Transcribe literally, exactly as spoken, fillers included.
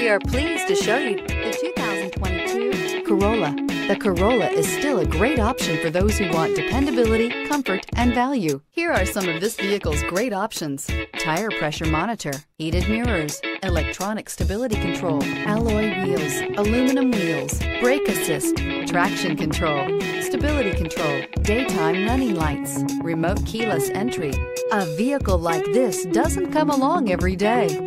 We are pleased to show you the two thousand twenty-two Corolla. The Corolla is still a great option for those who want dependability, comfort, and value. Here are some of this vehicle's great options: tire pressure monitor, heated mirrors, electronic stability control, alloy wheels, aluminum wheels, brake assist, traction control, stability control, daytime running lights, remote keyless entry. A vehicle like this doesn't come along every day.